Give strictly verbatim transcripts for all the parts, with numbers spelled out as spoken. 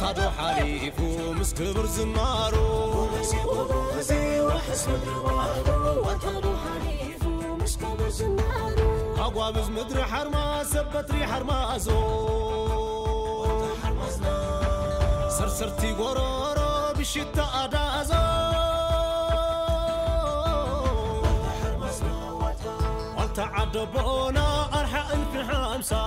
تادو حليف ومسكبر زنارو ومسيب وغزي وحسن الروارو وتادو حليف ومسكبر زنارو أقوى بزمدر حرما سبت ري حرما أزو وانت حرمزنا سرسرتي ورارو بشتا أدا أزو وانت حرمزنا وانت عدبونا أرحق انفحا أمسا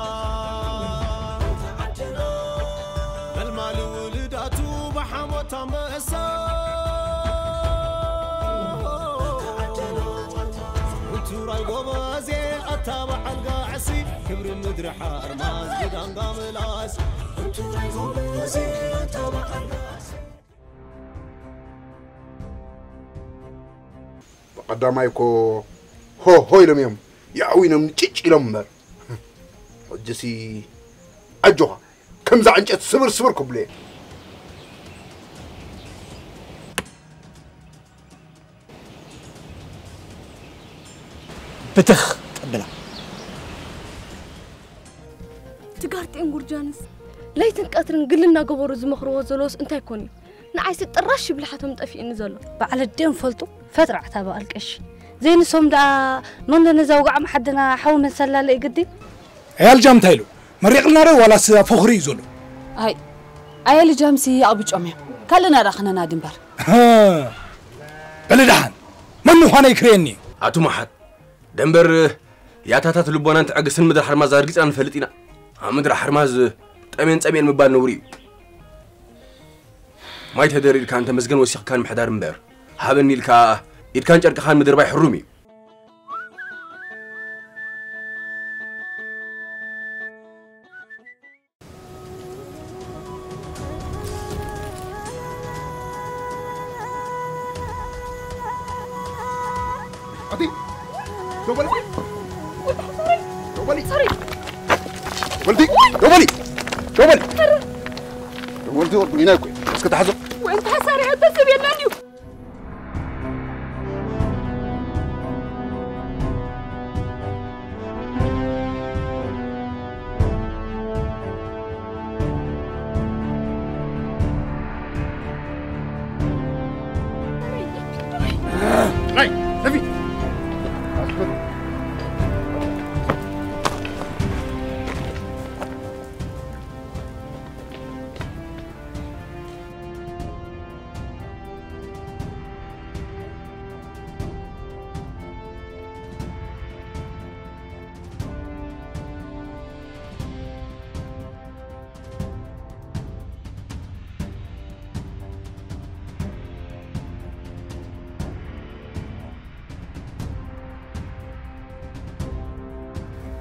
المال ولداتو بحموت مأسا وتراي قبازي أتابع القاعسي كبر المدر حارماز قدام قاملاس وتراي قبازي أتابع القاعسي قدامايكو هو هو يلم يم يعوينا من تيج يلمر حجسي أجوها كم زعنجت سبر سبر كبلي بتخ قبلها تجارت انغور جانس ليتن قطرن قلنا قبرو زمخرو زلوس انت يكون نعيس تطرش بلحتهم طفيين زلو بعلى الدين فلطو فتره عتابه القش زين سوم دا نون نزوقع محدنا حاول نسلل لي قدي عيال جام تايلو مريقنا راه ولا سي فخري زلو هاي اي اللي جامسي ابو جامي كلنا راحنا نادنبر ها بلدان منو هنا يكريني اتو محد دنبر يا تاتات لبونا انت عقسن مدر حرماز ارقص انفلطينا مدر حرماز طمين صمين مبال نوري ما يتدري لك انت مسجن وسيخ كان محدار مبر هابني لك ايد كان جرك خان مدر باي حرومي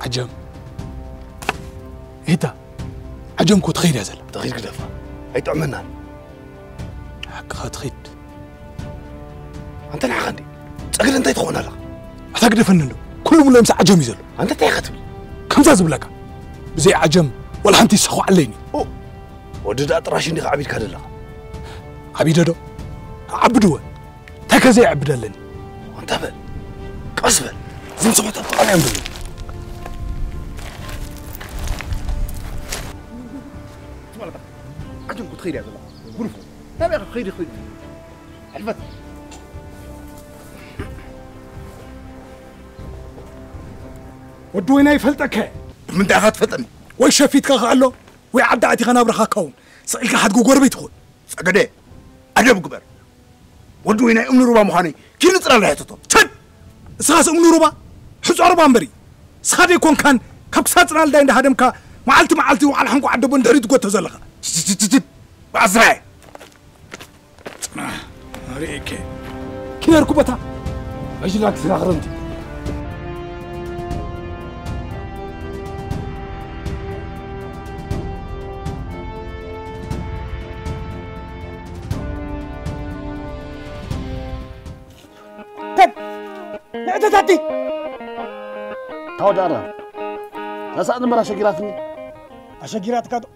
عجم هيدا عجم كنت خير يا زلمة تغير كلافة هيدا عملنا حق خات خيت أنت أنا عندي تأكل أنت يدخلنا لا أتأكل فننو كلهم ولا يمسح عجم يزلو أنت تأخذ كم زازب لك زي عجم ولا أنت يسخو عليني أو ودد أتراشني عبيد كذا لا عبيد هذا عبدوه تكذي عبد لنا أنت بل كسبل زين صوت أنا عملي خير يا زلمة غرفة تابع خير خير حلفت ودوينا يفلتك من دعات فتن وي شفيتك قالو وي عدعتي غنابرخا كون سئلك حد غور بيتخون صقدي ادب كبر ودوينا امن ربا مخاني كي نطرا لا يتطو تشد سخاس امن ربا حصار بامبري سخادي كون كان كبساتنال داي اندهدمكا معلت معلتي وعلى حنكو عدبن دريت غوت تزلخا عزرعي ريكي كي ركبتها اجلك سلاح رمتي تب نعدت هدي تاو دارها لا ساعد مرة شقيراتني اشقيرات كادو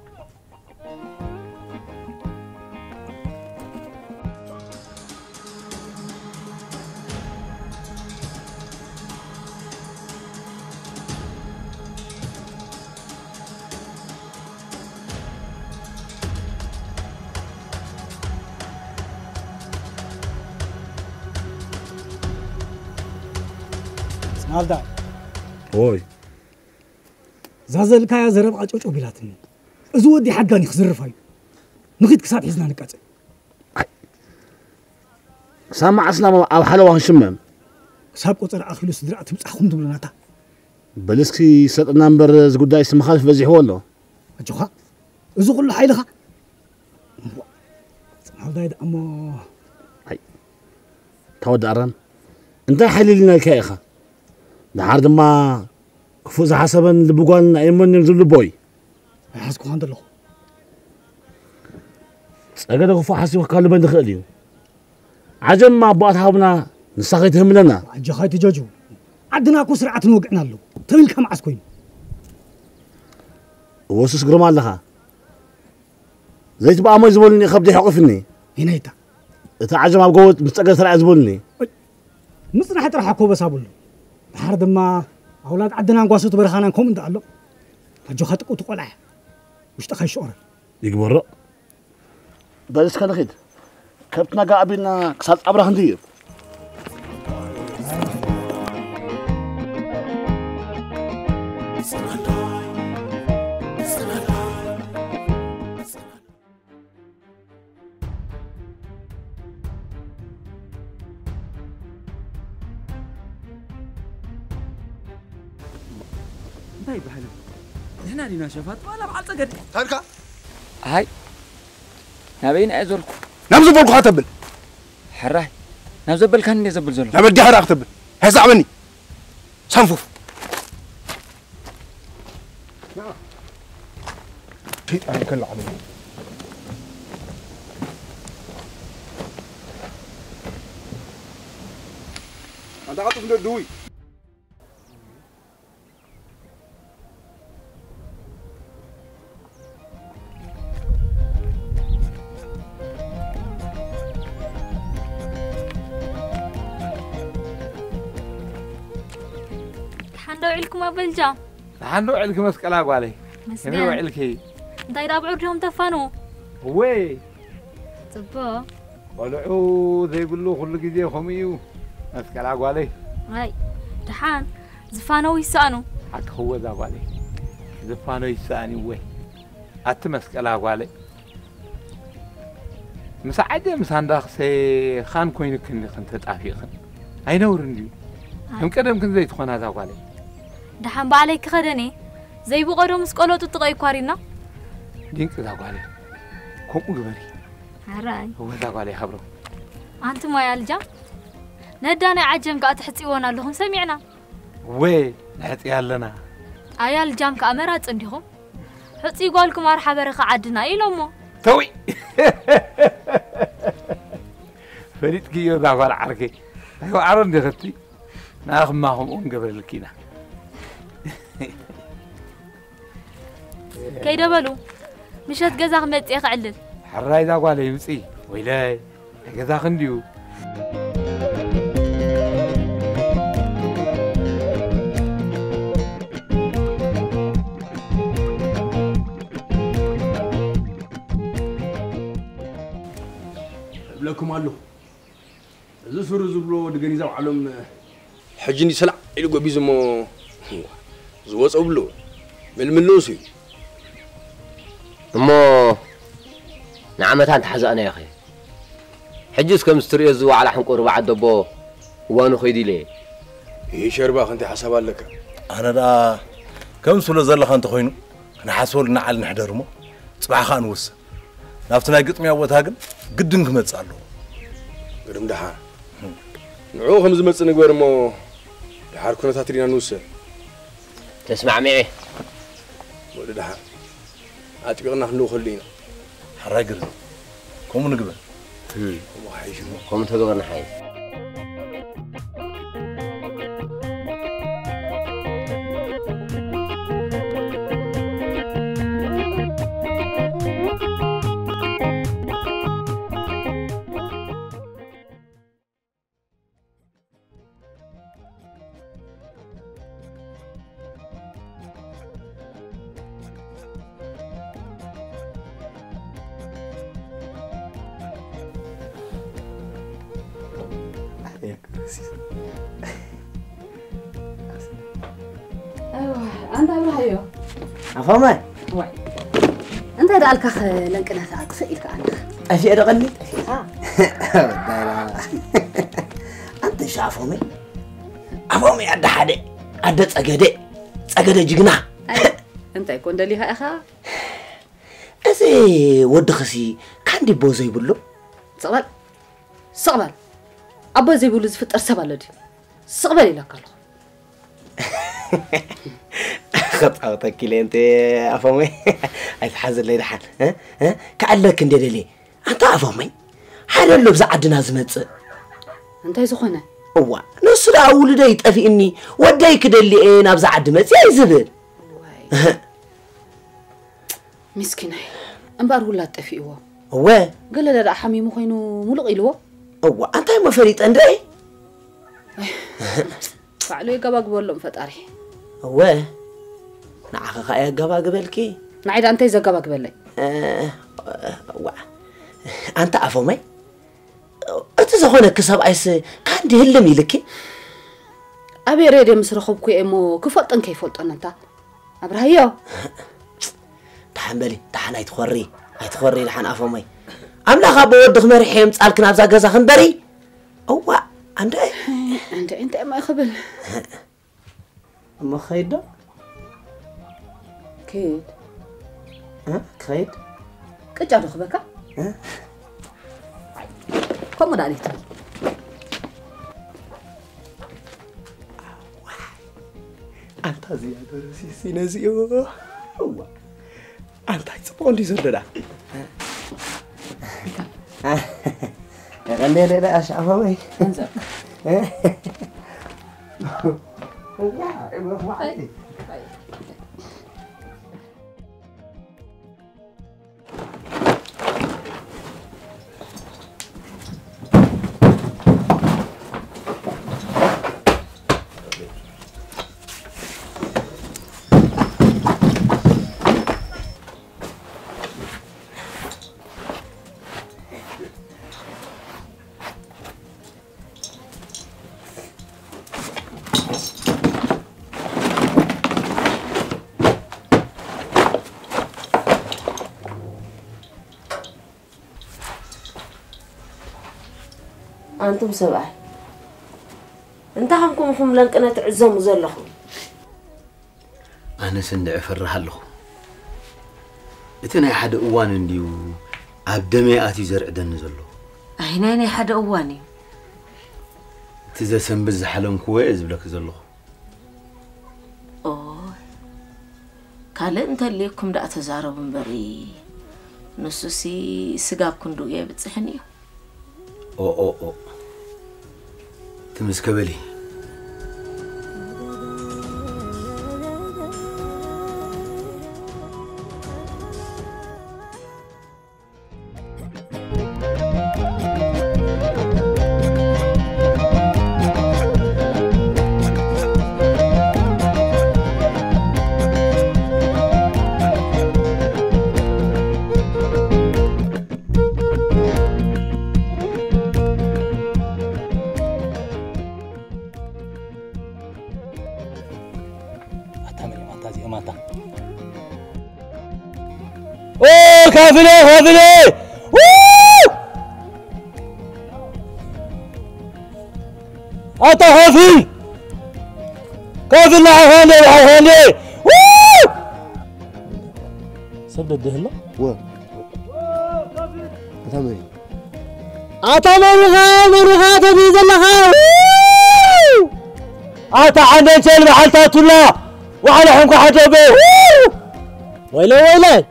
هذا أوي زازل كايا زرب أجوج أبيلاتني زودي حقاني خزر فاي نقيت كسات حزنا نكاتي سامع أصلا ما أو حلوة هنشمم ساب قطر أخلو صدر أتمت أخون دبلناتا بلسكي سات نمبر زقداي سمخالف بزيح ولا أجوخا زو كل حيلها هذا إذا أما هاي تود أرن أنت حلل لنا الكائخة نهار ما كفوز حسبا لبقان أيمن ينزل بوي حسكو عند الله أقدر كفو حسيو قالوا بين دخليو عجم ما بأصحابنا نسقيتهم لنا عجخاي تجاجو عدنا كو سرعة نوقعنا له تريلك مع عسكوين وسوس قرمان لها زيت بقى ما يزبولني خبدي حقفني هنا يتا إذا عجم أبو قوت مستقر سرعة يزبولني مصر راح يطرح حكوبة سابولو بحر دما أولاد عدنا نقواسوت برخانا نكوم انت قال له عجخاتك وتقلع وش تخي شعرك يقبر بس كان خيد كابتنا قابلنا كسات أبره ندير طيب حلو هنا لينا شفات ولا بعلت قد تركا هاي نبين أزوركم نمزبل خاتبل حراي نمزبل كان نزبل زلو نبل دي حراق تبل هزع مني صنفوف شيء أنا كل عمي أنت قاطف من الدوي لكم أبلجا. لحنو علك مسكلا قالي. مسكلا. يمنو علكي. داير أبو عرجهم تفانو. وي. تبا. قالوا ذي بلو خلك جي خميو مسكلا قالي. هاي. دحان زفانو يسانو. حق هو ذا قالي. زفانو يساني وي. أت مسكلا قالي. مساعدة مساندخ سي خان كوين كن خنت تعفي خن. هاي نورندي. هم كده ممكن زي تخون هذا قالي. دحان بعليك خدني زي بقدر مسكولو تطغي كوارينا دينك ذاك عليه كم قبري عراي هو ذاك عليه خبره أنت ما يلجأ ندانا عجم قاعد حتسيونا لهم سمعنا وين حتسيال لنا أيال جام كاميرات عندهم حتسيقول لكم مرحبا رخ عدنا إلهم توي فريد كيو ذاك على عركي هو عرض دختي ناخذ معهم أم قبل الكينا كيدا بلو مش هتجزع مات إخ علل حراي ذاك على يمسي ويلاي هجزع خنديو لكم علو زو سر زبلو دقني زو علوم حجني سلع إلو قبيزمو زوات أبلو من منوسي أما نعمتان تحزقنا يا أخي حجز كم ستريز زو على حنق أربعة دبو وانو خيدي ليه هي شرباخ أنت حسبها لك أنا دا كم سولة زلخ أنت خوينو أنا حسول نعال نحضرمو صباح خان وس نافتنا قطمي أوت هاجم قدنك ما تسألو قدم دحار نعو خمس متسنق ورمو دحار كنا تاترينا نوسه تسمع معي ولد دحار أعتقد أننا نحن خلينا حراي قرن كم نقبل هم كم تقبل نحن أنت أقول هيو. أفهمه؟ وين؟ أنت هذا الكخ لكن هذا أقصى الكخ. أشي أرغني؟ آه. بديلا. أنت شو أفهمه؟ أفهمه أنت حدا أنت تأجده تأجده جناح. أنت يكون دليها أخا؟ أزاي ودخسي كان دي بوزي بلو؟ صبر صبر. أبا زي بلو زفت أرسبا لدي. صبر إلى كله. خطأتك كلي أنت أفهمي أتحزر لي دحال ها ها كألك ندير لي أنت أفهمي حال اللي بزعدنا زمت أنت يزخونه هو نص الأول ده يتقفي إني وداي كده اللي أنا بزعد مت يا زبل مسكينة أمبار ولا تقفي هو هو قال له لا حمي مخينه ملقي له هو أنت ما فريت أندري فعلوا يجابك بقولهم فتاري هو نعاقة يا جابك بالكي نعيد أنت إذا جابك بالله هو أنت أفهمي أنت زخونك صعب عيس عندي هلا ميلكي أبي ريدي مسرخوبك إمو كفوت أن كيفوت أن أنت أبرهيو تحملي تحنا يتخوري يتخوري لحن أفهمي أملاخ بودخ مريحم تسأل كنا بزاج زخن بري هو أنت أنت أنت ما يخبل أما خيدا كيد ها خيد كجادو خبكا ها كم مدة ليتر أنت زيادة سي نزيو هو أنت يسبون دي زودا ها غني لي لا أشعر انزل أنتم سبعة. أنت همكم هم لأنك أنا تعزهم وزلهم. أنا سندع فرح لهم. إتنا أحد أوان اللي عبدمي آتي زرع دن زلهم. هنا أنا أحد أواني. تزا سنبز حلم كويس بلك زلهم. أوه. قال أنت ليكم دع تزارب بري. نصوصي سقاب كندوية بتصحني. أو أو أو. تمسك بالي هذلي هذلي أتا هذي كذل عهاني عهاني صدق دهلا وين أتامي أتامي رهان رهان تبي زلها أتا عندنا شيء محلتات الله وعلى حنك حجبه ويلي ويلي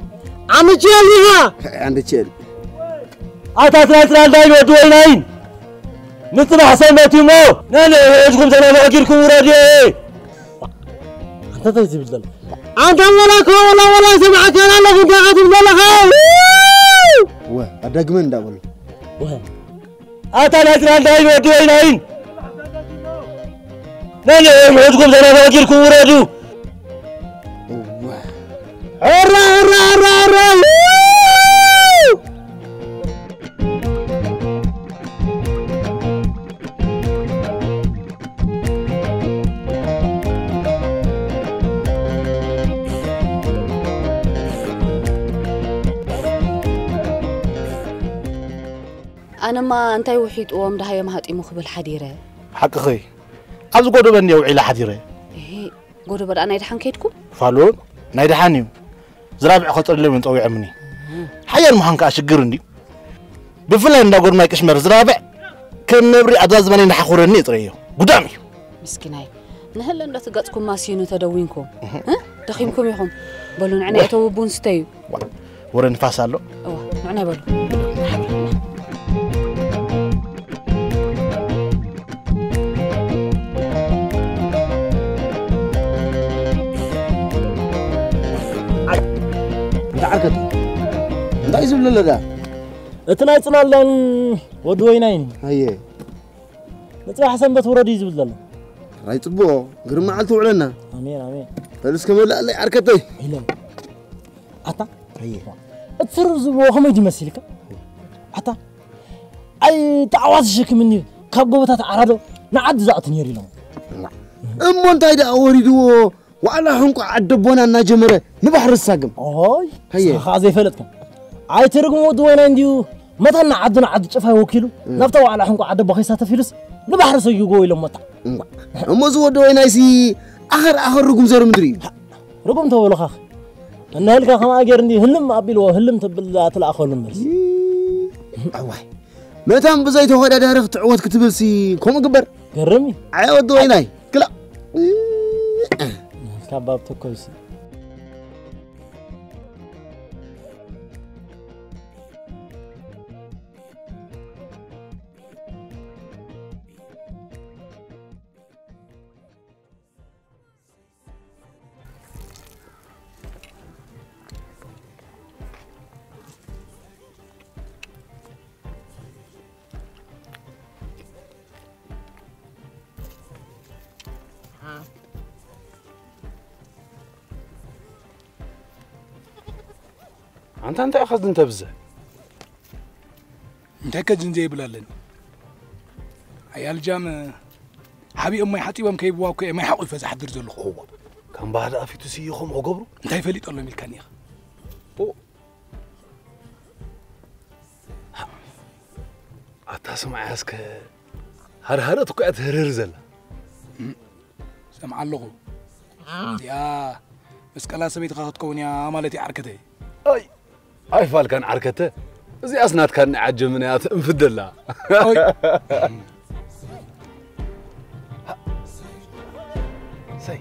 أنا جاليها. أنا جال. أتاك لا ترى دايم ودوي ناين. مثل حسن باتيمو. نانا إيشكم زمان أكيركم ورادي. أنت تيجي بدل. أنت ولا كوا ولا ولا سمعت أنا لكن تعرف ولا خاو. وين؟ أدق من ده ولا؟ وين؟ أتاك لا ترى دايم ودوي ناين. نانا إيشكم زمان أكيركم ورادي. هرا هرا هرا هرا أما أنت وحيد قوم ده هي مهات إمو خبل حديرة حق خي أبز قدو بني وعيلة حديرة إيه قدو بر أنا يدحن كيدكو فالون أنا يدحنيو زرابع خطر اللي من طوي عمني حيا المهانك أشجرني بفلان دا قد ما يكشمر زرابع كم نبري أداز مني نحخورني طريو قدامي مسكيناي نهلا أن تقاتكم ماسينو تدوينكم ها تخيمكم يخم بلون أنا يتوبون ستيو ورن فاسالو أوه أنا بلو لا يزول لا لا اتنا يطلع لن ودوينين اييه نطلع حسن بتوردي يزول لا راي طبو غير ما علتو علينا امين امين فلس كما لا لا عركتي لا اتا اييه تصر زبو خمي يمسلك اتا اي تعوازشك مني كغوبتا تعرضو نعد زاتني يريلو امم انت دا اوريدو وانا هنقع عدبونا نجمره نبحر الساقم اوي هي خازي فلتكم عايز ترجموا دوينا نديو مثلا عدنا عد شفاه وكيلو نفتو على حنكو عد بخيسة تفيلس نبحر سيجوي لهم متع أما زود دوينا يسي آخر آخر رقم زر مدري رقم تقول خاخ أنا هلك خما أجرني هلم أبيلو هلم تبل تلا أخو المرس أوه متى بزيت هو ده رخت عود كتبل سي كم كبر كرمي عود دوينا كلا كباب تكويس أنت أنت أخذت أنت بزه أنت كذن زي بلالن عيال جام حبي أمي حتى يوم كيبوا وكي ما يحاول فزح حد رجل خوه كان بعد أفي تسيخهم وقبره أنت يفلت الله ملكني يا أخو أتسمع عسك هر هر تقعد هررزل سمع اللغو يا بس كلا سميت غلط كوني عملتي عركتي أي أي فال كان عركته زي أسنات كان عجب من يات مفدلة سي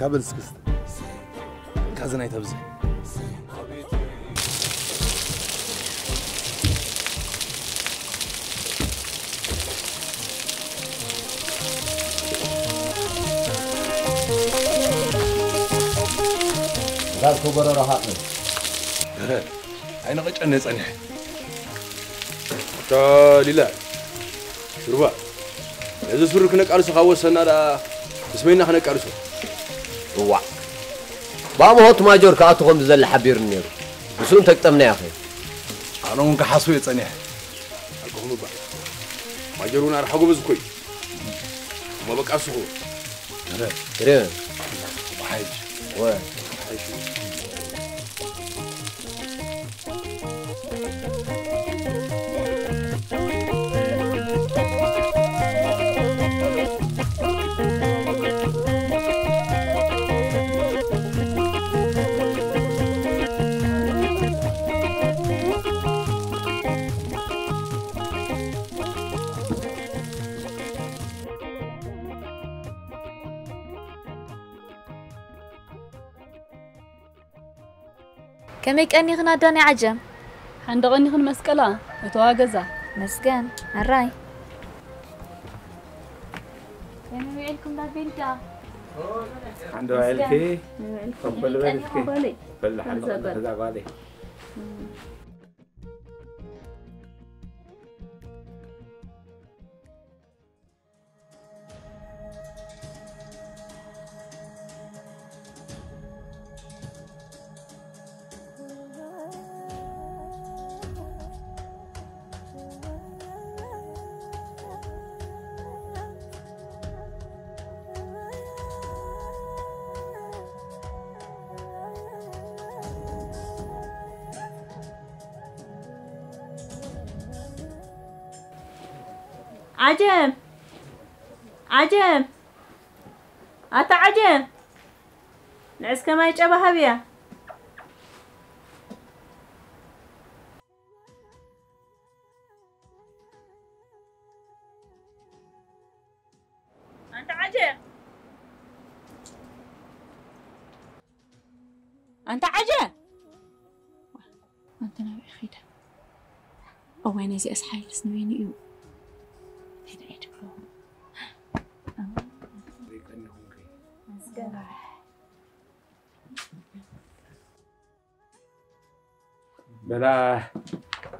قبل سكست كازناي تبزي هذا كبر راحتنا. أنا قلت أنا صنيع. كليلا. شو رأيك؟ إذا سرّك إنك أرسل خاوس سنارا اسمينا إحنا كأرسل. واق. بابا هات ماجور كاتوهم زل حبير النير. بس أنت كتمني يا أخي. أنا ممكن حصوية صنيع. أقولوا بقى. ماجورون أرحقوا بزكوي. ما بك أرسلوا. كريم. كريم. بحاج. وين؟ بحاج. كميك أني غنا داني عجم عند غني غن مسكلا وتواجزة مسكن الراي من ويعلكم ذا بيلدا عنده علفي قبل علفي قبل حلقة هذا غالي عجم عجم أتا عجم نعس كما يجابها بيا أنت عجم أنت عجم أنت ناوي خيدا أو وين زي أصحي لسنويني يو هيدا عيد كلهم بلا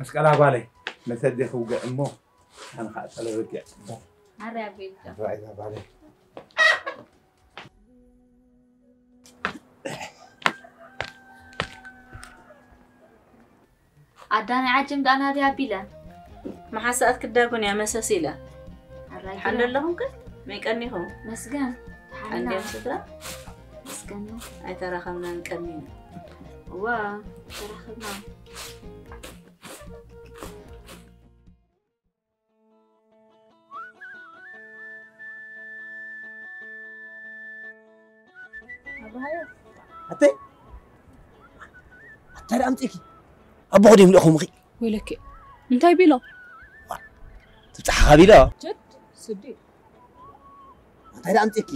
مسكلا بالي مصدق وقع أمه أنا خاطر رجع عربي رايدة بالي عداني عجم دانا هذه بيلا ما حسأت كداكن يا مساسيلة حلل لهم كل ما يقنيهم مسكان عندي سترة مسكان أي ترى خمنا نقنينا وا ترى خمنا أتى أتى رأمتك أبو غديم لأخو مخي ويلك انتهي بلا تبتحها بلا جد سدي أتى رأمتك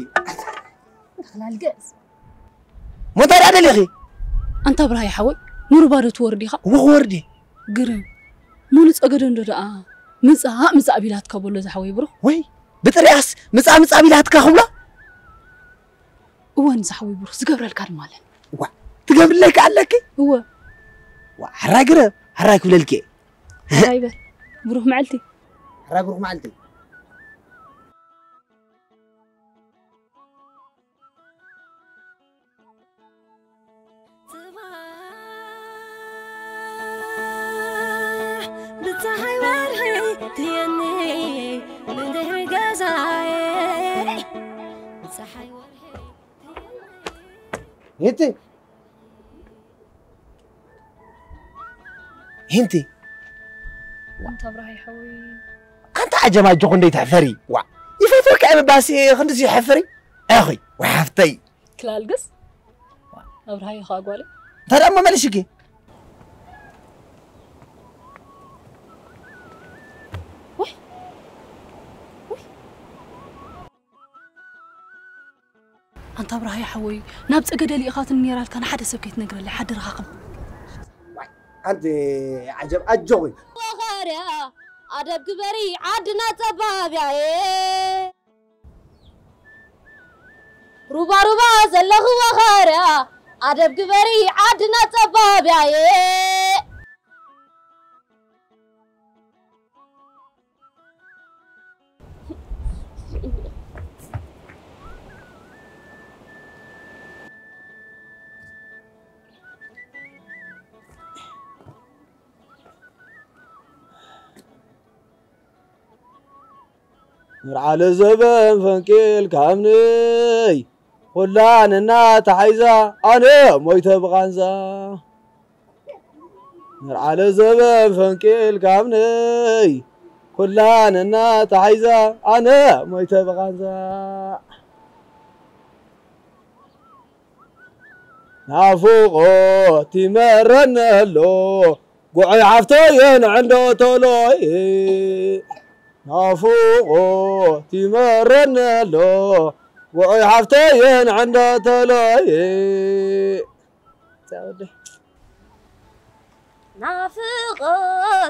دخل على القاس ما أنت رأى لي أخي أنت براي حوي نور بارت وردي خا وردي قرن مونس أقدر ندرأ مسأ مسأ بلاد كابولة حوي برو وين بترأس مسأ مسأ بلاد كابولة هو نزحوي بروح تقبل الكار مالن وا تقبل لك علك هو وا حراقره حراك ولا الكي طيب بروح معلتي حراق بروح معلتي هنتي هنتي انت براهي حوي انت عجب ما جوك ندي تحفري وا يفوتك عم باسي خندسي حفري اخي وحفتي كلال قص ابراهي خا قالي ترى اما مالشكي أنت براهي حوي نابت أقدر لإخاط النيرال كان حدا سبكيت نقرأ اللي حد رخاقم أنت عجب أجوي وخير يا أدب كبري عدنا تباب يا إيه روبا روبا زلغ وخير يا أدب كبري عدنا تباب يا إيه على زبن فنكيل كامني خلان النات عايزة أنا ميت بغنزة على زبن فنكيل كامني خلان النات عايزة أنا ميت بغنزة نافوقو تمرن له قعي عفتين عنده طلعي نافوقو تمرنا له وعي حفتين عنده تلاي نافوقو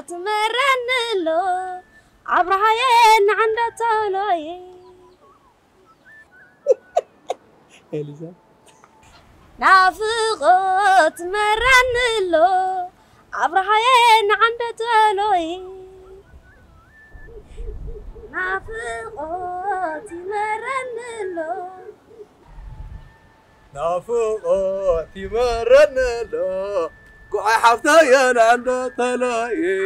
تمرنا له عبر حين عنده تلاي إليزا نافوقو تمرنا له عبر حين عنده تلاي نافوقو تمرن له نافوقو تمرن له قعي حفتين عنده تلاقي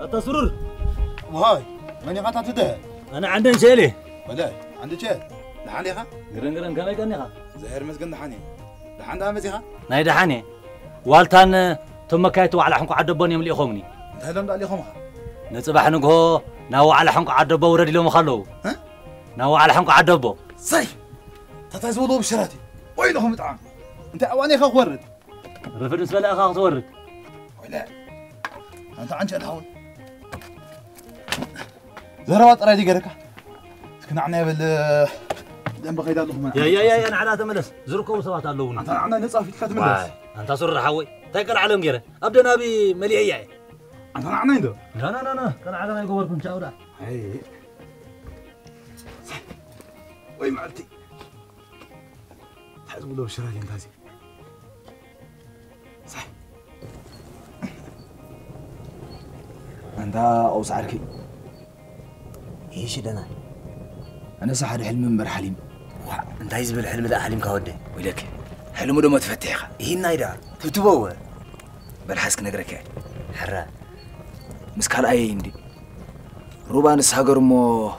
أنت سرور وهاي ماني قطعت ده. أنا عندي شيلي. ولا عندي شيل. لحاليها؟ قرن قرن كنا يقنيها. زهير مس قلنا حني. لحندها مسيها؟ نايد حني. والتان ثم كاتوا على حنك عدبوني ملي خمني. هذا لم دالي خمها. نصبح نجهو ناو على حنك عدبو وردي لهم خلو. ها؟ ناو على حنك عدبو. صي. تتزودوا بشراتي. وينهم متعام؟ أنت أواني خا ورد. رفرنس بلا خا ورد. ولا. أنت عنش الحول. زهرات أرادي قركة. سكن عنا بال. دم بقيد لهم. يا يا يا أنا على تملس. زركوا وسوات اللون. أنت عنا نصافي تكاد ملس. أنت صر حوي. تكر عليهم جرا. أبدنا بمليئة. أنت عنا يندو. لا لا لا لا. كان على ما يقولكم شاورا. هاي. وين معلتي؟ حزب الله وشرادي انتازي صح انت اوسعركي ايش دنا انا سحر حلم من برحليم انت عايز بالحلم ده حليم كاودي ويلك حلمه ده ما تفتحها ايه نايدا تتبوه بالحسك نغرك حرا مسكال اي عندي روبانس هاغرمو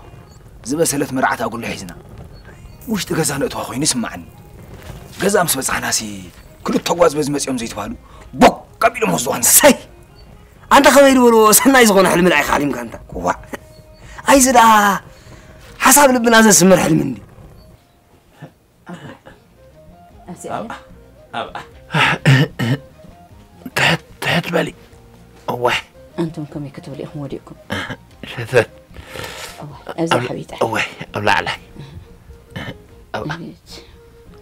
زبا سلف مرعت اقول له حزنا وش تغزانه تو اخوي نسمعني جزء أمس بزحناسي كل التواز بزمس يوم زيت فالو بق قبيل موضوع نسي أنت خبير ولو سنا يزغون حلم العيخ عليهم كأنت كوا أي زدا حسب لبنا زس مر حلم مني أبا أبا تحت تحت بالي أوه أنتم كم يكتبوا لي أموركم شذا أوه أزا حبيبتي أوه أبلا علي أبا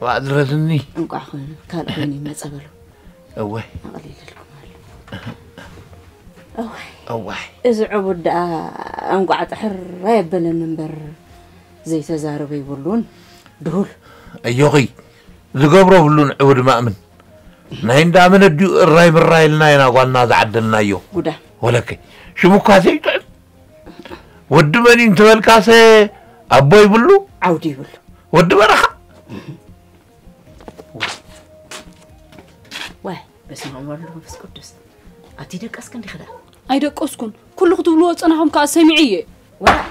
وأدرتني أنقع خوني كان خوني ما تقبله أوه أقليل الكمال أوه أوه إذا عبد أنقع تحر يبلن المنبر زي تزاربي يقولون دول أيوغي ذقبره يقولون عود مأمن ناين دامن الدو الراي بالراي لنا يناقلنا زعدلنا يو قدا ولكن شو مكاسي ودمني انتبه الكاسي أبوي يقولوا عودي يقولوا ودمني واه بس ما عمر له بس قدس أتيدك أسكن دي خدا أيدك أسكن كل خطوة لوت أنا هم كأسمعية واه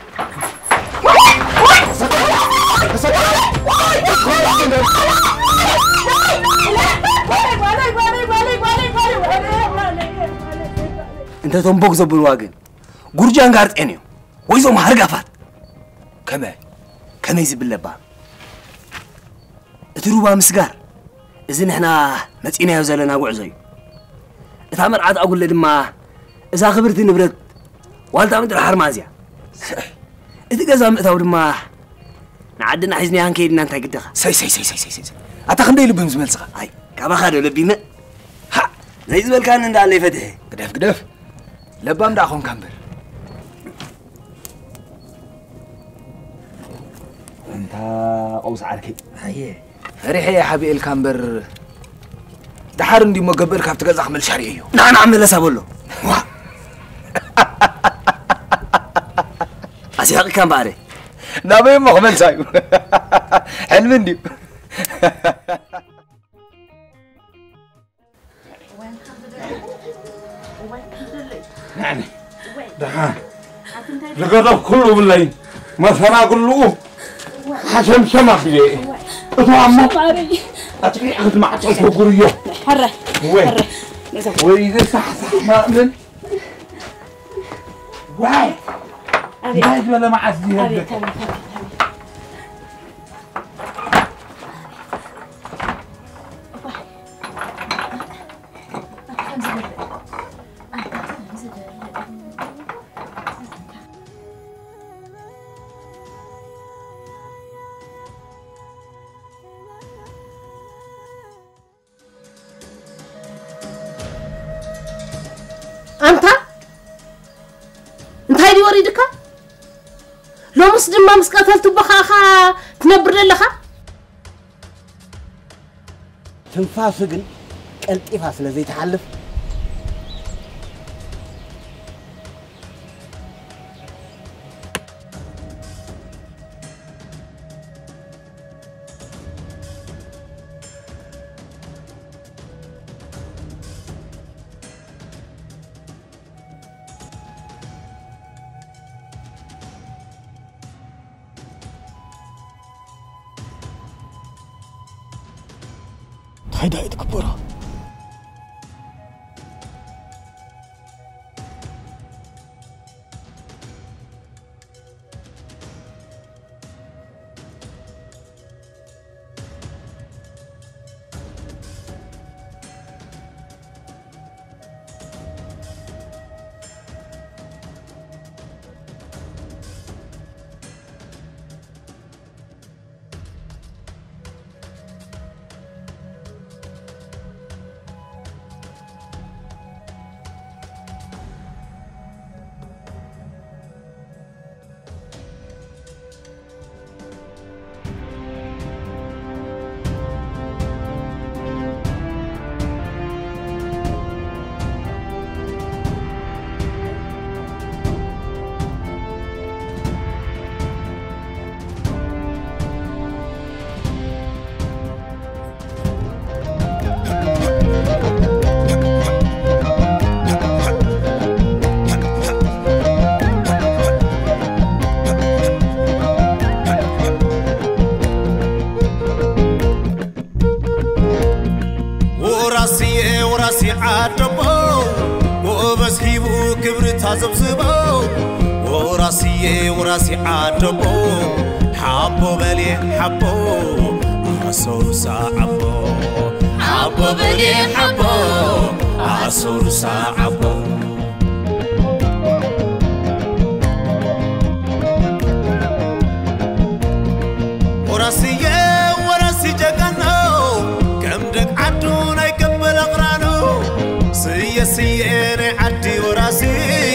أنت تنبوك زبل واجن جورجان قارت إنيو ويزوم هرقفات كمان كان يزبل لبا تروبا مسجار إذا نحنا متينا وزلنا وعزي تعمر عاد أقول لدما إذا خبرتي نبرد والد عمد الحر مازيا إذا جزام إذا ودما نعدنا حزني عن كيدنا أنت قدها سي سي سي سي سي سي أتخندي لبهم زمل صغ هاي كم خاروا لبينا ها زي زمل كان عند اللي فده قدف قدف لبام داخون كمبر أنت أوز عاركي هاي فريح يا حبيبي الكامبر دحر ندي مقبر كاف تقزح من شعريه نعم نعم لا سابولو أسيق كامباري نبي مخمل سايو حلم ندي يعني دحان لقد كله بالليل مثلا كله حشم شمع فيه أتوامو أتري أخذ معطل فوقريو حرة حرة وإذا صح صح ما أمن واي واي ولا ما عزي هذا ما مسكتلت بخاخا تنبر لها تنفاس قل قلقيفاس لزي تحلف هيدا ايدك بورا. وراسي وراسي عاتبو حبو بلي حبو عصور ساعبو حبو بلي حبو عصور ساعبو وراسي وراسي جغنو كم دك عدو نايكم بالغرانو سي سي انا عدي وراسي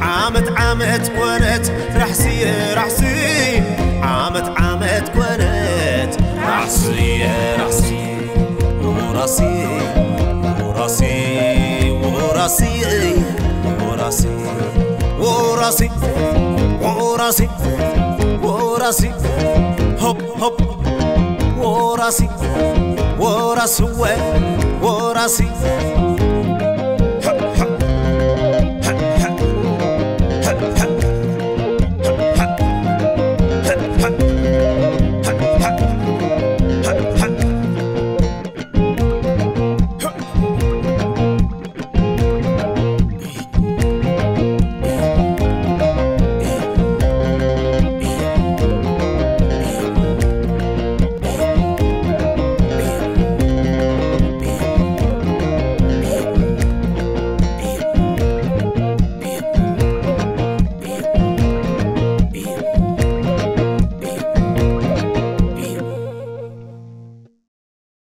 عامت عامت كونت رحسي رحسي عامت عامت كونت رحسي رحسي وراسي وراسي وراسي وراسي وراسي وراسي وراسي هوب هوب وراسي وراسي وراسي